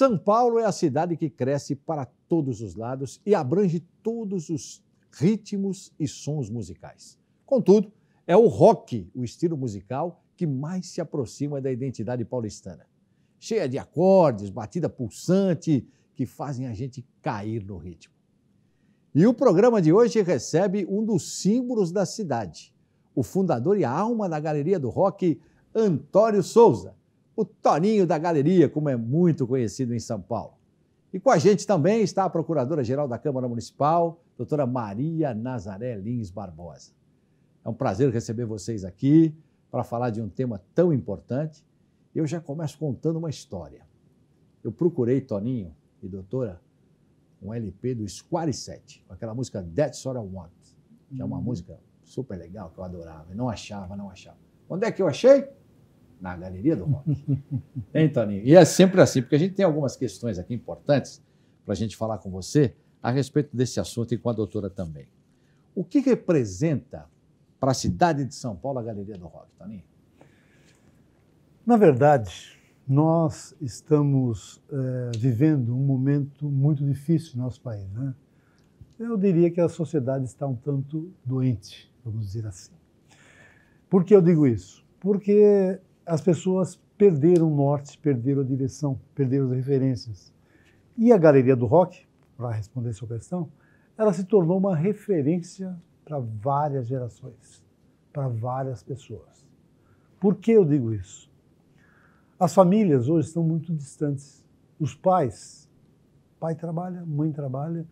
São Paulo é a cidade que cresce para todos os lados e abrange todos os ritmos e sons musicais. Contudo, é o rock o estilo musical que mais se aproxima da identidade paulistana. Cheia de acordes, batida pulsante, que fazem a gente cair no ritmo. E o programa de hoje recebe um dos símbolos da cidade, o fundador e a alma da Galeria do Rock, Antônio Souza, o Toninho da Galeria, como é muito conhecido em São Paulo. E com a gente também está a Procuradora-Geral da Câmara Municipal, doutora Maria Nazaré Lins Barbosa. É um prazer receber vocês aqui para falar de um tema tão importante. Eu já começo contando uma história. Eu procurei, Toninho e doutora, um LP do Square 7, com aquela música That's What I Want, que é uma música super legal, que eu adorava, não achava. Onde é que eu achei? Na Galeria do Rock. Hein, Toninho? E é sempre assim, porque a gente tem algumas questões aqui importantes para a gente falar com você a respeito desse assunto e com a doutora também. O que representa para a cidade de São Paulo a Galeria do Rock, Toninho? Na verdade, nós estamos vivendo um momento muito difícil no nosso país, né? Eu diria que a sociedade está um tanto doente, vamos dizer assim. Por que eu digo isso? Porque as pessoas perderam o norte, perderam a direção, perderam as referências. E a Galeria do Rock, para responder a sua questão, ela se tornou uma referência para várias gerações, para várias pessoas. Por que eu digo isso? As famílias hoje estão muito distantes. Os pais, pai trabalha, mãe trabalha,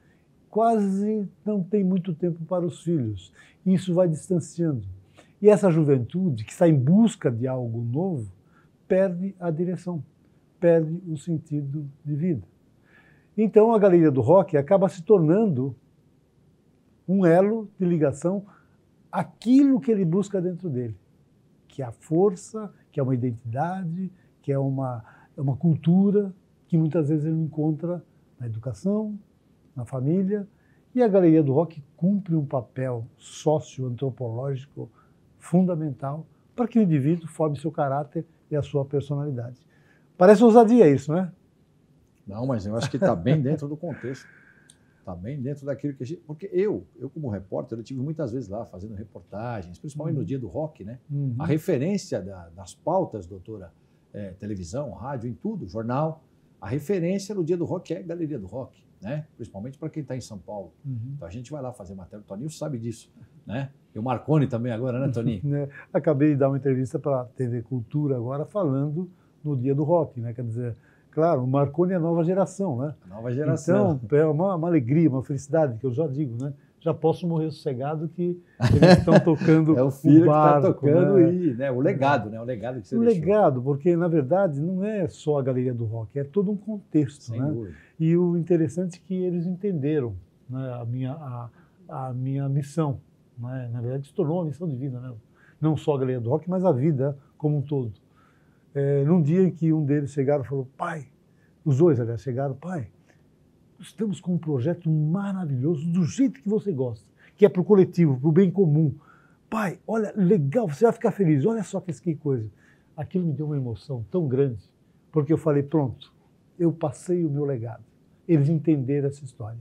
quase não tem muito tempo para os filhos. Isso vai distanciando. E essa juventude que está em busca de algo novo, perde a direção, perde o sentido de vida. Então a Galeria do Rock acaba se tornando um elo de ligação àquilo que ele busca dentro dele, que é a força, que é uma identidade, que é uma cultura que muitas vezes ele encontra na educação, na família. E a Galeria do Rock cumpre um papel socioantropológico fundamental para que o indivíduo forme seu caráter e a sua personalidade. Parece ousadia isso, não é? Não, mas eu acho que está bem dentro do contexto. Está bem dentro daquilo que a gente... Porque eu como repórter, eu estive muitas vezes lá fazendo reportagens, principalmente no dia do rock, né? A referência das pautas, doutora, televisão, rádio, em tudo, jornal, a referência no dia do rock é a Galeria do Rock, né? Principalmente para quem está em São Paulo. Então a gente vai lá fazer matéria, o Toninho sabe disso, né? E o Marconi também agora, né, Toninho? Acabei de dar uma entrevista para a TV Cultura agora, falando no dia do rock, né? Quer dizer... Claro, o Marconi é a nova geração, né? A nova geração. Então, é uma alegria, uma felicidade, que eu já digo, né? Já posso morrer sossegado que eles estão tocando é o filho barco, que está tocando, né? E né? O legado, né? O legado que você deixou. O legado, porque, na verdade, não é só a Galeria do Rock, é todo um contexto, sem né? dúvida. E o interessante é que eles entenderam, né? a minha missão, né? Na verdade, se tornou uma missão de vida, né? Não só a Galeria do Rock, mas a vida como um todo. Num dia em que um deles chegaram e falou, pai, os dois, aliás, chegaram, pai, estamos com um projeto maravilhoso, do jeito que você gosta, que é para o coletivo, para o bem comum. Pai, olha, legal, você vai ficar feliz, olha só que coisa. Aquilo me deu uma emoção tão grande, porque eu falei, pronto, eu passei o meu legado. Eles entenderam essa história.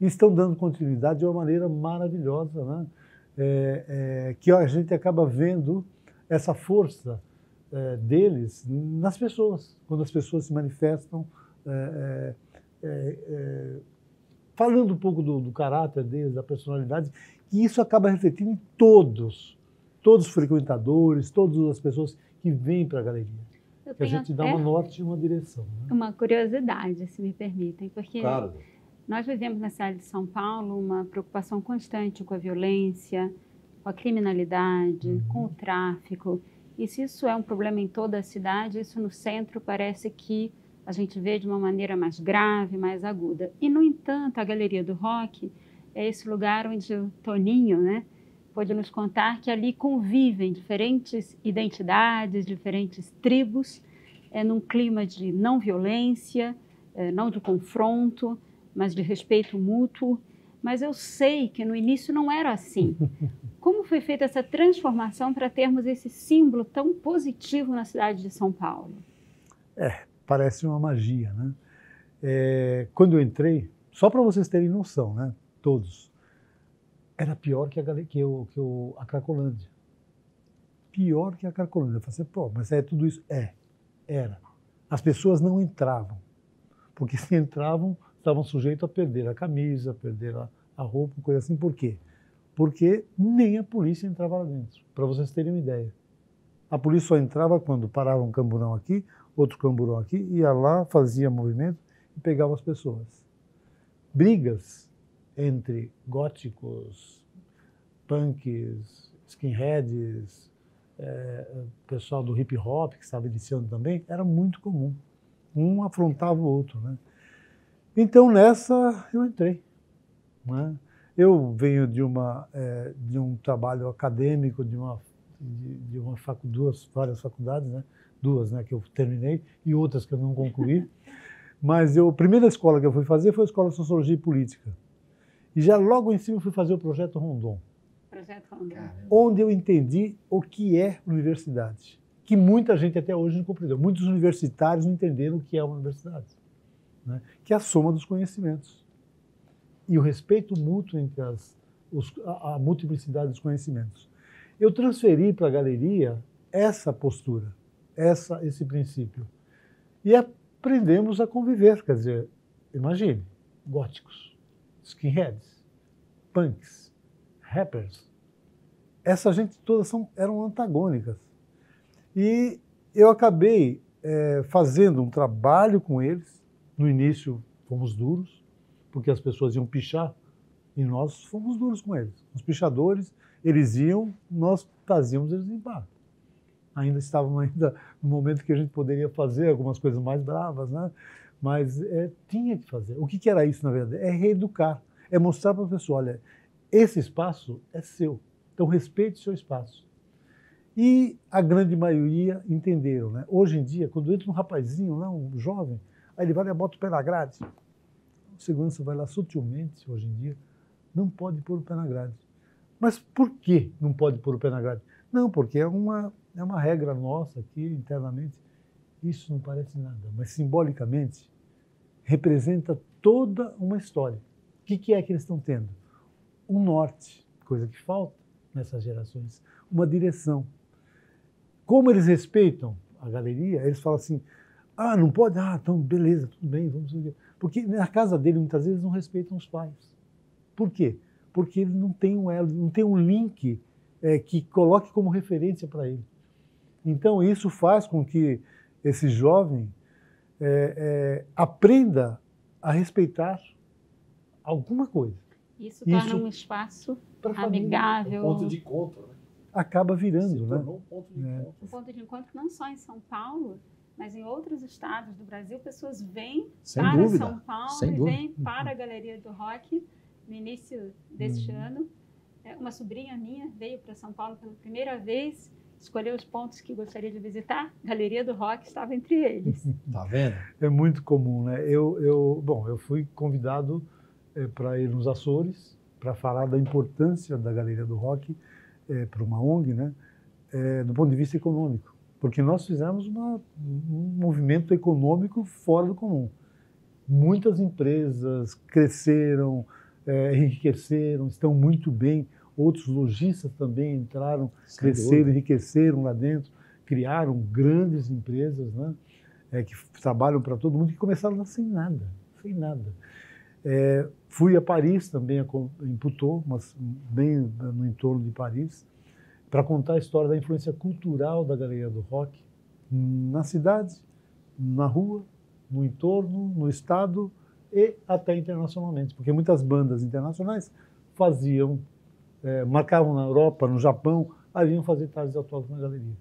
E estão dando continuidade de uma maneira maravilhosa, né? Que a gente acaba vendo essa força deles nas pessoas, quando as pessoas se manifestam, falando um pouco do caráter deles, da personalidade, e isso acaba refletindo em todos os frequentadores, todas as pessoas que vêm para a galeria. Que a gente dá uma norte e uma direção. Né? Uma curiosidade, se me permitem, porque claro. Nós vivemos na cidade de São Paulo uma preocupação constante com a violência, com a criminalidade, com o tráfico. E se isso é um problema em toda a cidade, isso no centro parece que a gente vê de uma maneira mais grave, mais aguda. E, no entanto, a Galeria do Rock é esse lugar onde o Toninho, né, pode nos contar que ali convivem diferentes identidades, diferentes tribos, num clima de não violência, não de confronto, mas de respeito mútuo. Mas eu sei que no início não era assim. Como foi feita essa transformação para termos esse símbolo tão positivo na cidade de São Paulo? Parece uma magia, né? Quando eu entrei, só para vocês terem noção, né, todos, era pior que a Cracolândia. Pior que a Cracolândia. Eu falei, pô, mas é tudo isso? É, era. As pessoas não entravam, porque se entravam, estavam sujeitos a perder a camisa, a perder a roupa, coisa assim. Por quê? Porque nem a polícia entrava lá dentro, para vocês terem uma ideia. A polícia só entrava quando parava um camburão aqui, outro camburão aqui, ia lá, fazia movimento e pegava as pessoas. Brigas entre góticos, punks, skinheads, pessoal do hip hop que estava iniciando também, era muito comum. Um afrontava o outro, né? Então nessa eu entrei, né? Eu venho de um trabalho acadêmico, várias faculdades, né? Duas, né, que eu terminei e outras que eu não concluí. Mas a primeira escola que eu fui fazer foi a Escola de Sociologia e Política. E já logo em cima eu fui fazer o Projeto Rondon. Projeto Rondon. Onde eu entendi o que é universidade, que muita gente até hoje não compreendeu. Muitos universitários não entenderam o que é uma universidade, né? Que é a soma dos conhecimentos. E o respeito mútuo entre a multiplicidade dos conhecimentos. Eu transferi para a galeria essa postura, esse princípio. E aprendemos a conviver, quer dizer, imagine, góticos, skinheads, punks, rappers. Essa gente toda eram antagônicas. E eu acabei fazendo um trabalho com eles. No início fomos duros, porque as pessoas iam pichar, e nós fomos duros com eles. Os pichadores, eles iam, nós fazíamos eles limpar. Ainda estávamos no momento que a gente poderia fazer algumas coisas mais bravas, né? Mas tinha que fazer. O que era isso, na verdade? É reeducar, é mostrar para a pessoa, olha, esse espaço é seu, então respeite o seu espaço. E a grande maioria entenderam, né? Hoje em dia, quando entra um rapazinho, né, um jovem, aí ele vai e bota o pé na grade. Segurança vai lá sutilmente, hoje em dia, não pode pôr o pé na grade. Mas por que não pode pôr o pé na grade? Não, porque é uma regra nossa aqui internamente. Isso não parece nada, mas simbolicamente representa toda uma história. O que é que eles estão tendo? Um norte, coisa que falta nessas gerações, uma direção. Como eles respeitam a galeria, eles falam assim, ah, não pode? Ah, então beleza, tudo bem, vamos ver. Porque na casa dele, muitas vezes, não respeitam os pais. Por quê? Porque ele não tem um elo, não tem um link que coloque como referência para ele. Então, isso faz com que esse jovem aprenda a respeitar alguma coisa. Isso torna um espaço amigável. Um ponto de encontro, né? Acaba virando, se tornou, né? Um ponto de encontro não só em São Paulo, mas em outros estados do Brasil, pessoas vêm para São Paulo e vêm para a Galeria do Rock no início deste ano. Uma sobrinha minha veio para São Paulo pela primeira vez, escolheu os pontos que gostaria de visitar, Galeria do Rock estava entre eles. Tá vendo? É muito comum, né? Eu fui convidado para ir nos Açores para falar da importância da Galeria do Rock para uma ONG, né? Do ponto de vista econômico. Porque nós fizemos um movimento econômico fora do comum. Muitas empresas cresceram, enriqueceram, estão muito bem. Outros lojistas também entraram, cresceram, enriqueceram lá dentro, criaram grandes empresas, né, que trabalham para todo mundo, que começaram lá sem nada, sem nada. Fui a Paris também, em Putô, mas bem no entorno de Paris, para contar a história da influência cultural da Galeria do Rock na cidade, na rua, no entorno, no estado e até internacionalmente. Porque muitas bandas internacionais marcavam na Europa, no Japão, ali iam fazer tardes de autógrafo na galeria.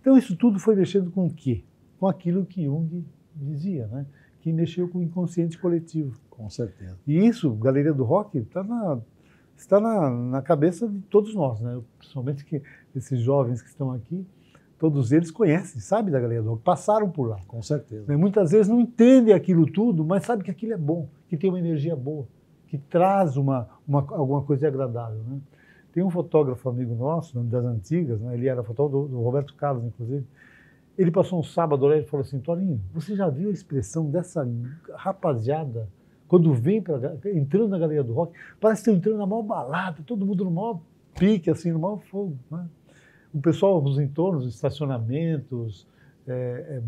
Então isso tudo foi mexendo com o quê? Com aquilo que Jung dizia, né? Que mexeu com o inconsciente coletivo. Com certeza. E isso, Galeria do Rock, está na cabeça de todos nós, né? Principalmente que esses jovens que estão aqui, todos eles conhecem, sabem da Galeria do Rock, passaram por lá. Com certeza. Né? Muitas vezes não entendem aquilo tudo, mas sabem que aquilo é bom, que tem uma energia boa, que traz alguma coisa agradável, né? Tem um fotógrafo amigo nosso, das antigas, né? Ele era fotógrafo do Roberto Carlos, inclusive, Ele passou um sábado lá e falou assim, Torinho, você já viu a expressão dessa rapaziada quando vem entrando na Galeria do Rock? Parece que estão entrando na maior balada, todo mundo no maior pique, assim, no maior fogo. Né? O pessoal nos entornos, estacionamentos,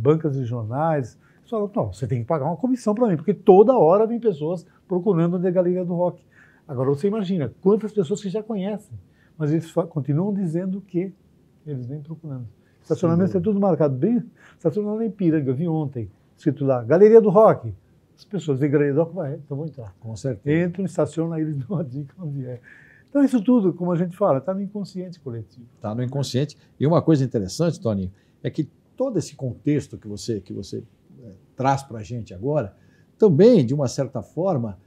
bancas de jornais, eles falaram, não, você tem que pagar uma comissão para mim, porque toda hora vem pessoas procurando onde é a Galeria do Rock. Agora você imagina quantas pessoas que já conhecem, mas eles continuam dizendo que eles vêm procurando. Estacionamento é tudo marcado bem. Estacionamento em Piranga, eu vi ontem, escrito lá, Galeria do Rock. As pessoas veem Galeria do Rock, então vão entrar. Com certeza. Entram, estacionam, aí eles dão a dica onde é. Então isso tudo, como a gente fala, está no inconsciente coletivo. Está no inconsciente. E uma coisa interessante, Toninho, é que todo esse contexto que você traz para a gente agora, também, de uma certa forma,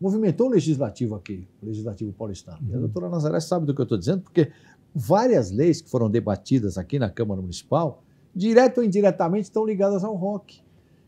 movimentou o legislativo aqui, o legislativo paulistano. E a doutora Nazaré sabe do que eu estou dizendo, porque várias leis que foram debatidas aqui na Câmara Municipal, direto ou indiretamente, estão ligadas ao rock.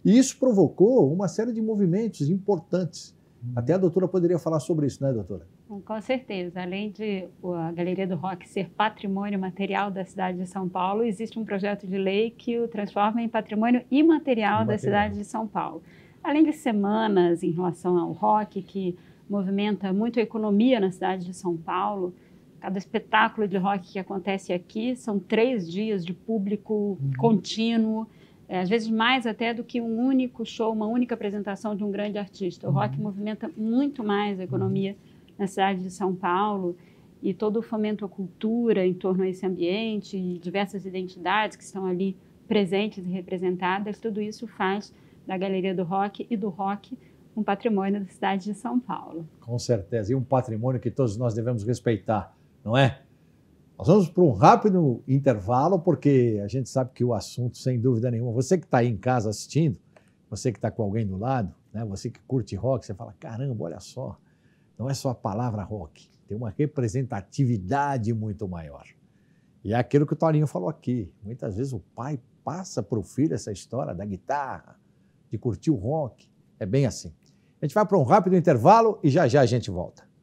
E isso provocou uma série de movimentos importantes. Até a doutora poderia falar sobre isso, né, doutora? Com certeza. Além de a Galeria do Rock ser patrimônio material da cidade de São Paulo, existe um projeto de lei que o transforma em patrimônio imaterial da cidade de São Paulo. Além de semanas em relação ao rock, que movimenta muito a economia na cidade de São Paulo, cada espetáculo de rock que acontece aqui são 3 dias de público contínuo, às vezes mais até do que um único show, uma única apresentação de um grande artista. O rock movimenta muito mais a economia na cidade de São Paulo e todo o fomento à cultura em torno a esse ambiente e diversas identidades que estão ali presentes e representadas, tudo isso faz da Galeria do Rock e do rock um patrimônio da cidade de São Paulo. Com certeza, e um patrimônio que todos nós devemos respeitar, não é? Nós vamos para um rápido intervalo, porque a gente sabe que o assunto, sem dúvida nenhuma, você que está aí em casa assistindo, você que está com alguém do lado, né? Você que curte rock, você fala, caramba, olha só, não é só a palavra rock, tem uma representatividade muito maior. E é aquilo que o Torinho falou aqui, muitas vezes o pai passa para o filho essa história da guitarra, de curtir o rock, é bem assim. A gente vai para um rápido intervalo e já já a gente volta.